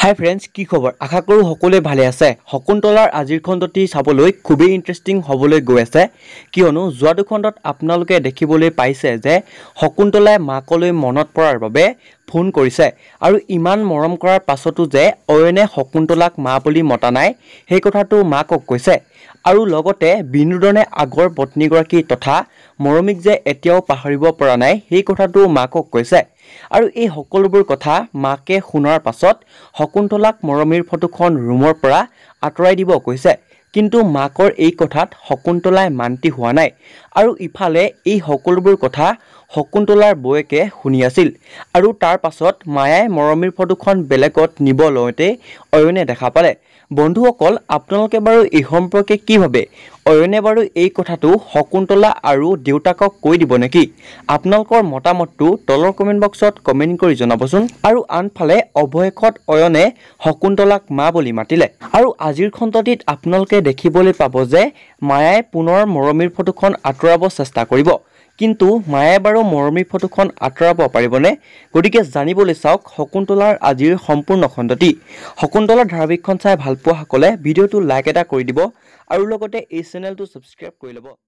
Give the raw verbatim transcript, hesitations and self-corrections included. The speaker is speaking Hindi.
हाय फ्रेंड्स की खबर आशा करूँ सकले भाले आसे शकुन्तलार आजिर खण्डटी चाबलै खूब इंटरेस्टिंग हबलै गई आसे कियनो जुवा दुखण्डत आपनालोके देखिबलै पाइसे जे शकुन्तलाय माकलै मनत परार बारे फोन करिसे आरु इमान मरम करार पाछतो जे अयने शकुन्तलाक मा बुली मता नाय हेइ कथाटो माকক কৈছে आरु लगते बिनुदने आगर पत्नीगराकी तथा मरमिक जे एतियाव पाहरिब परा नाय हेइ कथाटो माকক কৈছে आरु ए हकलबुर कथा माके हुनार पाछत शकुन्तलाक मरमिर फटोखन रूमर परा आतराय दिबो কৈছে किन्तु माकर ए कथात शकुन्तलाय मानती हुआ नाय आरु इफाले ए हकलबुर कथा शकुन्तलार बयेके हुनि आसिल आरु तार पाछत मायाय मरमिर फटोखन बेलेगत निब लयते अयने देखा पाले। बन्धुসকল आपनालोके बारु ए सम्पर्के कि भावे अयने बारु ए कथाटो शकुन्तला आरु देउताকক কৈ দিব নেকি आपनालोকৰ মতামতটো তলৰ কমেন্ট বক্সত কমেন্ট কৰি জনাবচোন। आरु আনফালে অভয়খত অয়নে শকুন্তলাক মা বুলি মাতিলে आरु আজিৰ খণ্ডটিত आपनालोকে দেখিবলৈ পাব যে মায়ায় পুনৰ মৰমিৰ ফটোখন আঁতৰাব চেষ্টা কৰিব किन्तु माया बारो मरमी फटोखन आतराब पारिबने गतिके जानिबोले चाওক शकुन्तलार आजिर सम्पूर्ण खण्डटी। शकुन्तलार धारावाहिकखन चाइ भालपोवाসকলে भिडिओটো लाइक एटा करि दिबो आरु लगते ए चेनेलটো सबस्क्राइब करि लबो।